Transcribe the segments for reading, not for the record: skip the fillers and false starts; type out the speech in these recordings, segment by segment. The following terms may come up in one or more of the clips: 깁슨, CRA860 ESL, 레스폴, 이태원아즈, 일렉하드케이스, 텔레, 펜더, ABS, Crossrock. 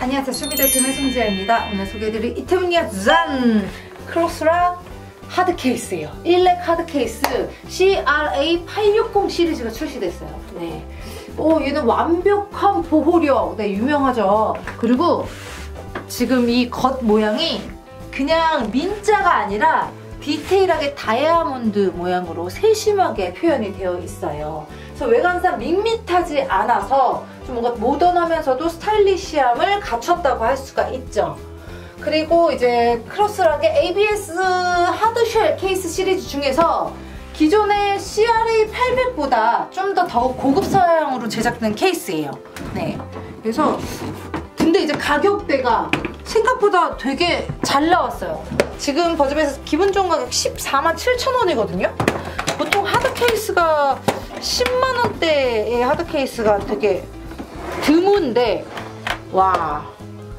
안녕하세요. 쇼미더이템의 송지아입니다. 오늘 소개해드릴 이태원아즈 크로스락 하드 케이스예요. 일렉 하드 케이스 CRA860 시리즈가 출시됐어요. 네. 오, 얘는 완벽한 보호력. 네, 유명하죠. 그리고 지금 이 겉 모양이 그냥 민자가 아니라 디테일하게 다이아몬드 모양으로 세심하게 표현이 되어 있어요. 그래서 외관상 밋밋하지 않아서 좀 뭔가 모던하면서도 스타일리시함을 갖췄다고 할 수가 있죠. 그리고 이제 크로스락의 ABS 하드쉘 케이스 시리즈 중에서 기존의 CRA800보다 좀 더욱 고급 사양으로 제작된 케이스예요. 네. 그래서 근데 이제 가격대가 생각보다 되게 잘 나왔어요. 지금 버즈에서 기본 좋은 가격 147,000원이거든요. 보통 하드 케이스가 10만원대의 하드 케이스가 되게 드문데, 와,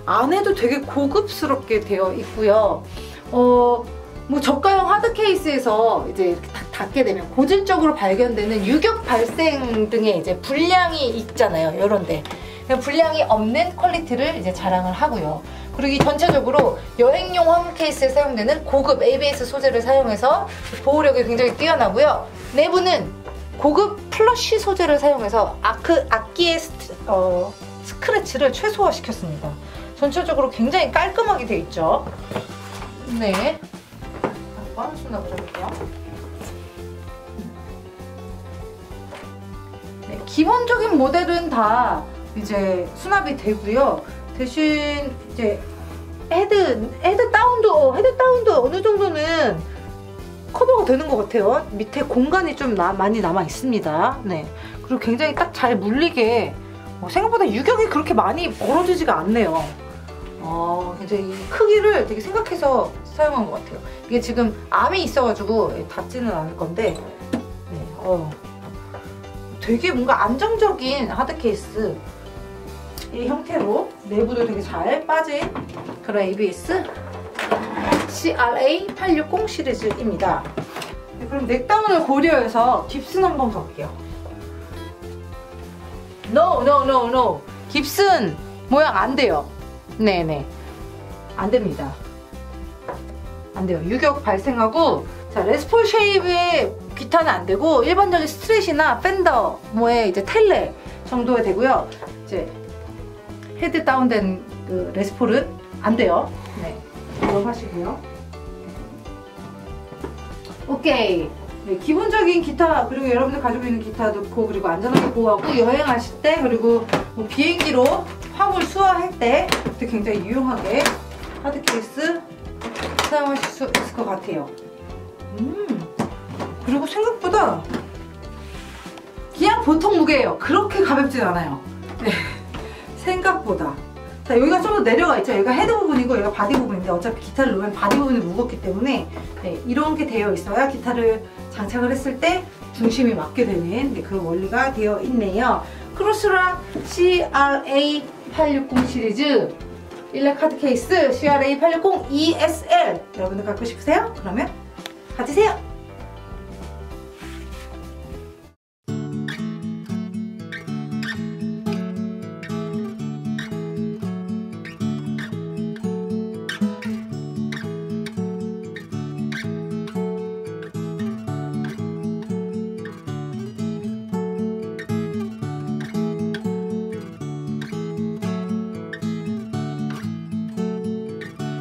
안에도 되게 고급스럽게 되어 있고요. 뭐 저가형 하드 케이스에서 이제 닿게 되면 고질적으로 발견되는 유격 발생 등의 이제 불량이 있잖아요. 요런데. 불량이 없는 퀄리티를 이제 자랑을 하고요. 그리고 전체적으로 여행용 화물 케이스에 사용되는 고급 ABS 소재를 사용해서 보호력이 굉장히 뛰어나고요. 내부는 고급 플러쉬 소재를 사용해서 악기의 스크래치를 최소화시켰습니다. 전체적으로 굉장히 깔끔하게 되어 있죠. 네. 한번 신어보자고요. 네, 기본적인 모델은 다 이제 수납이 되고요. 대신 이제 헤드 다운도 어느 정도는 커버가 되는 것 같아요. 밑에 공간이 좀 많이 남아 있습니다. 네. 그리고 굉장히 딱 잘 물리게, 생각보다 유격이 그렇게 많이 벌어지지가 않네요. 굉장히 크기를 되게 생각해서 사용한 것 같아요. 이게 지금 암이 있어가지고 닿지는 않을 건데, 네. 되게 뭔가 안정적인 하드 케이스 이 형태로 내부도 되게 잘 빠진 그런 ABS CRA860 시리즈입니다. 네, 그럼 넥다운을 고려해서 깁슨 한번 볼게요. No. 깁슨 모양 안 돼요. 네네. 안 됩니다. 안 돼요. 유격 발생하고, 자, 레스폴 쉐입의 기타는 안 되고, 일반적인 스트릿이나 펜더, 이제 텔레 정도가 되고요. 이제 헤드 다운된 그 레스폴은 안 돼요. 네. 기억하시고요. 오케이. 네, 기본적인 기타, 그리고 여러분들 가지고 있는 기타 넣고, 그리고 안전하게 보호하고, 여행하실 때, 그리고 뭐 비행기로 화물 수화할 때 굉장히 유용하게 하드 케이스 사용하실 수 있을 것 같아요. 그리고 생각보다 그냥 보통 무게예요. 그렇게 가볍진 않아요. 네. 생각보다. 자, 여기가 좀 더 내려가 있죠. 여기가 헤드 부분이고 여기가 바디 부분인데, 어차피 기타를 놓으면 바디 부분이 무겁기 때문에, 네, 이렇게 되어 있어야 기타를 장착을 했을 때 중심이 맞게 되는, 네, 그런 원리가 되어 있네요. 크로스락 CRA860 시리즈 일렉 하드 케이스 CRA860 ESL, 여러분들 갖고 싶으세요? 그러면 가지세요!